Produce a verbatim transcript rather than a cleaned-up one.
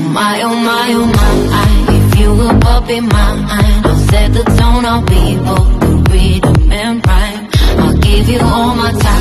Oh my, oh my, oh my, if you will up in mine, I'll set the tone, I'll be bold, the rhythm and rhyme, I'll give you all my time.